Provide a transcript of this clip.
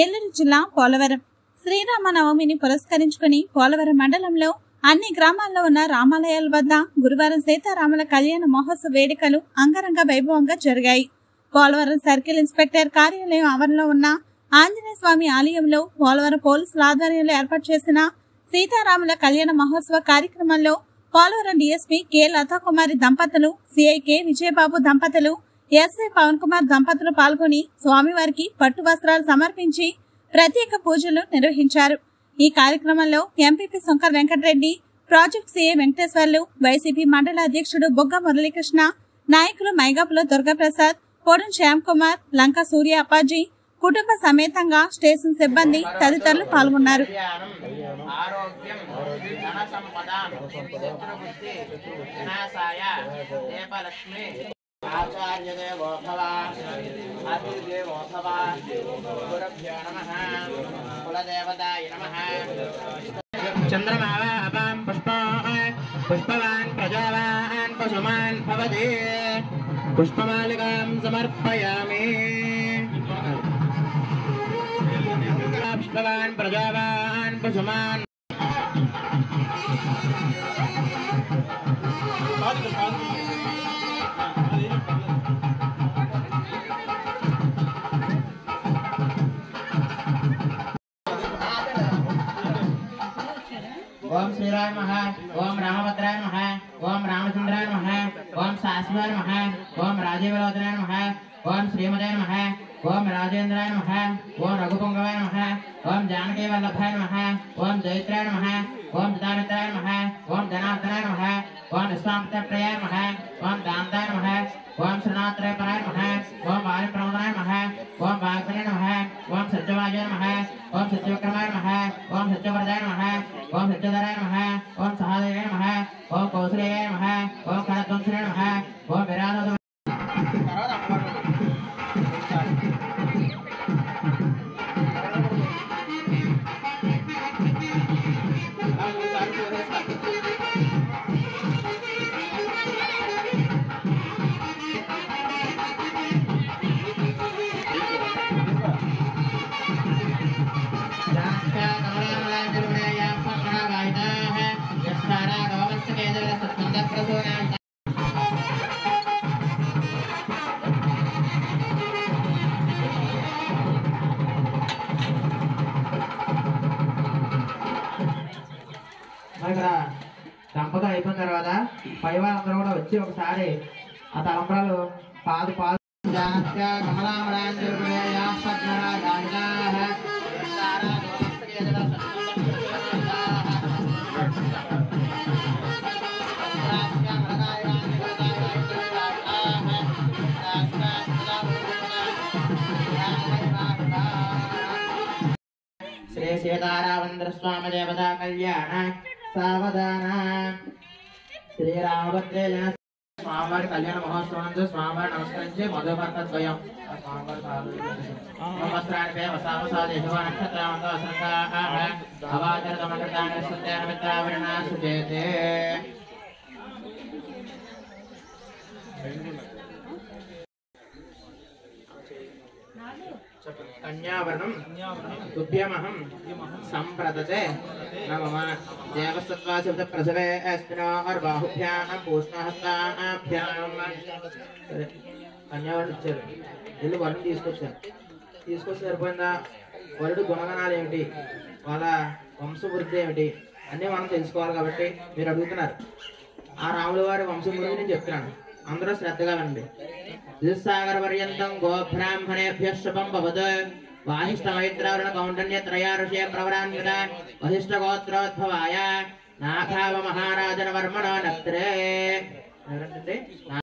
ఏలూరు జిల్లా పోలవరం శ్రీరామనవమిని పురస్కరించుకొని పోలవరం మండలంలో అన్ని గ్రామాల్లో ఉన్న రామాలయాల వద్ద గురువారం సీతారాముల కళ్యాణ మహోత్సవ వేడుకలు అంగరంగ వైభవంగా జరిగాయి. పోలవరం సర్కిల్ ఇన్స్పెక్టర్ కార్యాలయం ఆవరణలో ఉన్న ఆంజనేయ స్వామి ఆలయంలో పోలవరం పోలీసుల ఆధ్వర్యంలో ఏర్పాటు చేసిన సీతారాముల కళ్యాణ మహోత్సవ కార్యక్రమంలో పోలవరం డిఎస్పీ కె లతాకుమారి దంపతులు, సిఐ కె విజయబాబు దంపతులు, ఎస్ఐ పవన్ కుమార్ దంపతులు పాల్గొని స్వామివారికి పట్టు వస్త్రాలు సమర్పించి ప్రత్యేక పూజలు నిర్వహించారు. ఈ కార్యక్రమంలో MPP Shankar Venkatareddy, project CI Venkateswarlu, YCP మండల అధ్యక్షుడు బొగ్గ మురళీకృష్ణ, నాయకులు మైగాపుల దుర్గాప్రసాద్, పొడం శ్యామ్ కుమార్, లంక సూర్య అప్పాజీ, కుటుంబ సమేతంగా స్టేషన్ సిబ్బంది తదితరులు పాల్గొన్నారు. आचार्य देवो भव आदिदेवो भव गुरुभ्यो नमः कुलदेवताय नमः चंद्रमावा अपां पुष्पाः पुष्पवान् प्रजावान् पशुमान् भवति पुष्पमालिकां समर्पयामि पुष्पवान् प्रजावान् पशुमान् ओम श्रीराय नमः, ओम रामभद्राय नमः, ओम रामचंद्राय नमः, ओम शाश्वताय नमः, ओम राजीवलोचनाय नमः, ओम श्रीमदाय नमः, ओम राजेंद्राय नमः, ओम रघुपुंगवाय नमः, ओम जानकीवल्लभाय नमः, ओम जयित्राय नमः, ओम जटामित्राय नमः, ओम जनार्दनाय नमः, ओम विश्वामित्रप्रियाय नमः, ओम दामदाय नमः, ओम श्रीनाथत्रयपराय नमः, ओम वायुप्रमोदाय नमः, ओम वाग्भवाय नमः, ओम सत्यवाजाय नमः, ओम सत्यविक्रमाय नमः, ओम सत्यवरदाय नमः, ओम सत्यधराय नमः, ओम सहादेवाय नमः, ओम कौशलेयाय नमः, ओम खरध्वंसनाय नमः, ओम विराधो चंपद अन तरह पैवा वी आ तलंबरा पाद पाद श्री सीतारामचंद्र स्वामी देवता कल्याण श्रीरामभद्रे जन स्वामी कल्याण महोत्सव स्वामी नमस्क मधुभक्त సరిపోయిందా? వరుడు గుణగణాలు ఏమిటి, వాళ్ళ వంశవృద్ధి ఏమిటి అన్నీ మనం తెలుసుకోవాలి. కాబట్టి మీరు అడుగుతున్నారు, ఆ రాముల వారి వంశవృద్ధి నేను చెప్తున్నాను, అందరూ శ్రద్ధగా వినండి. దిశాగర్ పర్యంతం గోబ్రాహ్మణేభ్య శుభం భవత్ वाहिष्ठमैत्रावरण कौंडन्यत्रयार्षे प्रवरान्विता वशिष्ठगोत्रोद्भवाय नाथाव महाराजन वर्मणो नत्रे